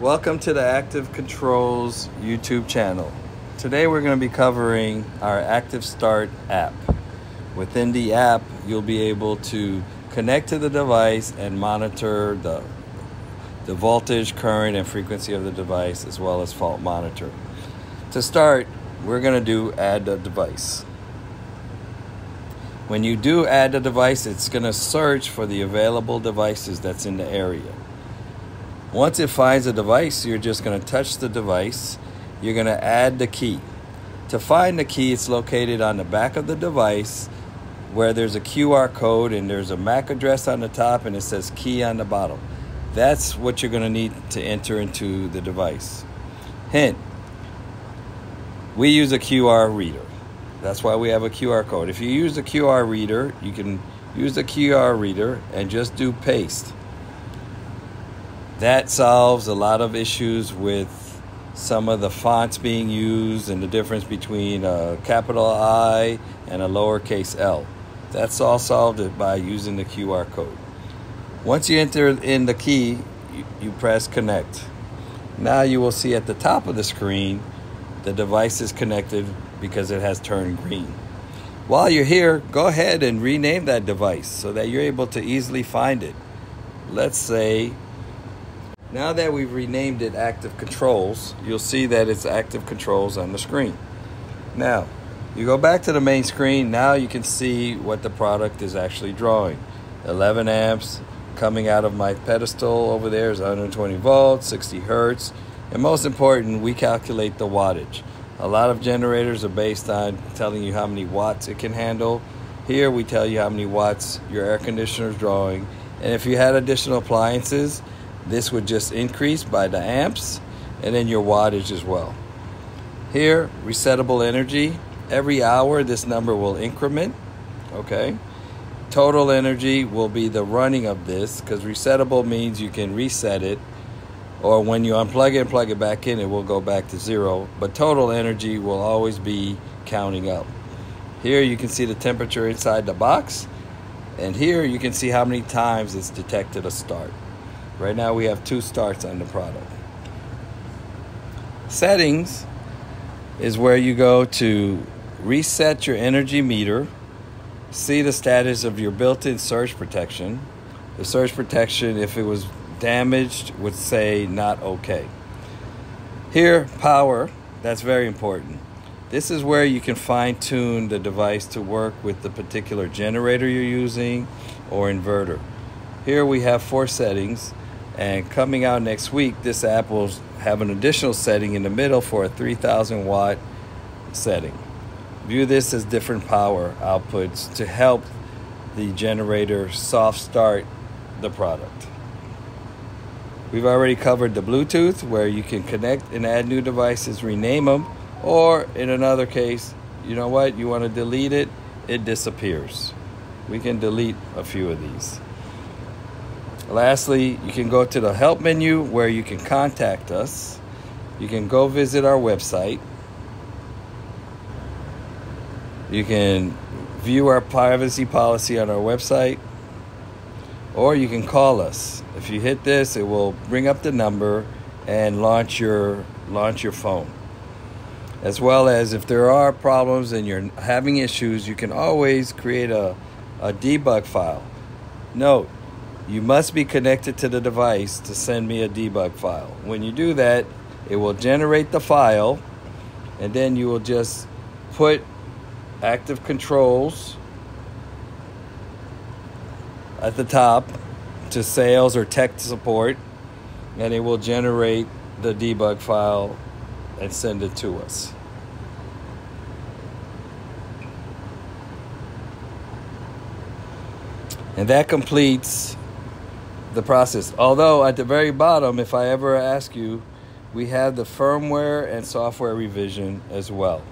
Welcome to the Active Controls YouTube channel. Today we're going to be covering our Active Start app. Within the app, you'll be able to connect to the device and monitor the voltage, current, and frequency of the device, as well as fault monitor. To start, we're going to do add a device. When you do add a device, it's going to search for the available devices that's in the area. Once it finds a device, you're just going to touch the device. You're going to add the key. To find the key, it's located on the back of the device where there's a QR code and there's a MAC address on the top and it says key on the bottom. That's what you're going to need to enter into the device. Hint, we use a QR reader. That's why we have a QR code. If you use a QR reader, you can use the QR reader and just do paste. That solves a lot of issues with some of the fonts being used and the difference between a capital I and a lowercase l. That's all solved by using the QR code. Once you enter in the key, you press connect. Now you will see at the top of the screen, the device is connected because it has turned green. While you're here, go ahead and rename that device so that you're able to easily find it. Let's say, now that we've renamed it Active Controls, you'll see that it's Active Controls on the screen. Now, you go back to the main screen, now you can see what the product is actually drawing. 11 amps coming out of my pedestal over there is 120 volts, 60 hertz, and most important, we calculate the wattage. A lot of generators are based on telling you how many watts it can handle. Here we tell you how many watts your air conditioner is drawing, and if you had additional appliances, this would just increase by the amps and then your wattage as well. Here, resettable energy. Every hour, this number will increment, okay? Total energy will be the running of this because resettable means you can reset it, or when you unplug it and plug it back in, it will go back to zero, but total energy will always be counting up. Here you can see the temperature inside the box, and here you can see how many times it's detected a start. Right now we have 2 starts on the product. Settings is where you go to reset your energy meter, see the status of your built-in surge protection. The surge protection, if it was damaged, would say not okay. Here, power, that's very important. This is where you can fine-tune the device to work with the particular generator you're using or inverter. Here we have 4 settings. And coming out next week, this app will have an additional setting in the middle for a 3,000 watt setting. View this as different power outputs to help the generator soft start the product. We've already covered the Bluetooth, where you can connect and add new devices, rename them, or in another case, you know what, you want to delete it, it disappears. We can delete a few of these. Lastly, you can go to the help menu where you can contact us. You can go visit our website. You can view our privacy policy on our website, or you can call us. If you hit this, it will bring up the number and launch your phone. As well as if there are problems and you're having issues, you can always create a debug file. Note, you must be connected to the device to send me a debug file. When you do that, it will generate the file, and then you will just put Active Controls at the top to sales or tech support, and it will generate the debug file and send it to us. And that completes the process. Although at the very bottom, if I ever ask you, we have the firmware and software revision as well.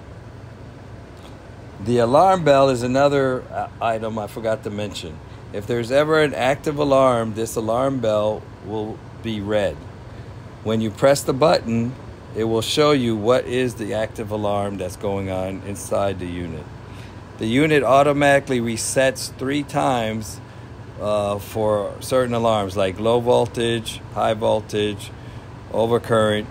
The alarm bell is another item I forgot to mention. If there's ever an active alarm, this alarm bell will be red. When you press the button, it will show you what is the active alarm that's going on inside the unit. The unit automatically resets 3 times for certain alarms like low voltage, high voltage, overcurrent.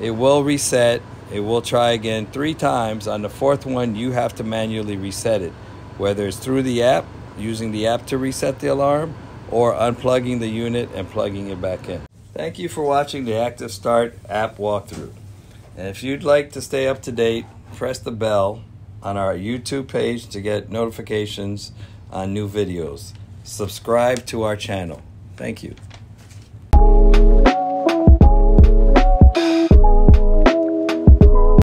It will reset. It will try again 3 times. On the 4th one, you have to manually reset it, whether it's through the app, using the app to reset the alarm, or unplugging the unit and plugging it back in. Thank you for watching the Active Start app walkthrough. And if you'd like to stay up to date, press the bell on our YouTube page to get notifications on new videos. Subscribe to our channel. Thank you.